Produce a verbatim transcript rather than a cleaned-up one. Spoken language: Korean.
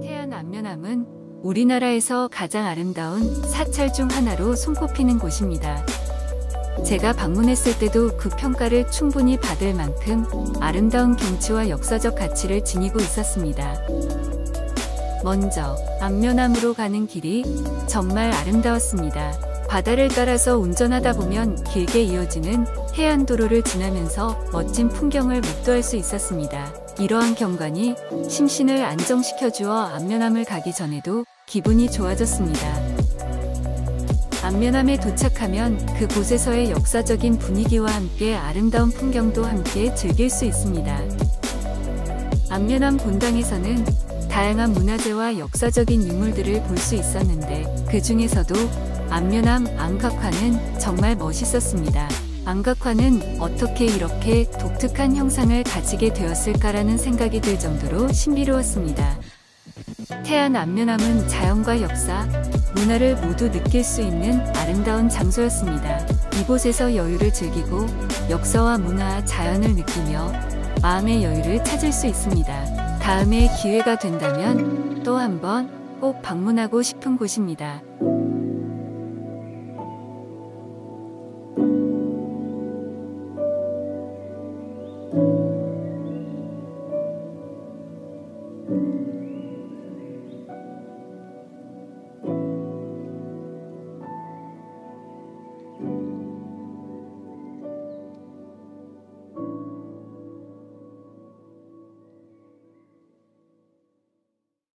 태안 안면암은 우리나라에서 가장 아름다운 사찰 중 하나로 손꼽히는 곳입니다. 제가 방문했을 때도 그 평가를 충분히 받을 만큼 아름다운 경치와 역사적 가치를 지니고 있었습니다. 먼저 안면암으로 가는 길이 정말 아름다웠습니다. 바다를 따라서 운전하다 보면 길게 이어지는 해안도로를 지나면서 멋진 풍경을 목도할 수 있었습니다. 이러한 경관이 심신을 안정시켜 주어 안면암을 가기 전에도 기분이 좋아졌습니다. 안면암에 도착하면 그곳에서의 역사적인 분위기와 함께 아름다운 풍경도 함께 즐길 수 있습니다. 안면암 본당에서는 다양한 문화재와 역사적인 유물들을 볼 수 있었는데, 그 중에서도 안면암 안각화는 정말 멋있었습니다. 안각화는 어떻게 이렇게 독특한 형상을 가지게 되었을까라는 생각이 들 정도로 신비로웠습니다. 태안 안면암은 자연과 역사, 문화를 모두 느낄 수 있는 아름다운 장소였습니다. 이곳에서 여유를 즐기고 역사와 문화, 자연을 느끼며 마음의 여유를 찾을 수 있습니다. 다음에 기회가 된다면 또 한번 꼭 방문하고 싶은 곳입니다.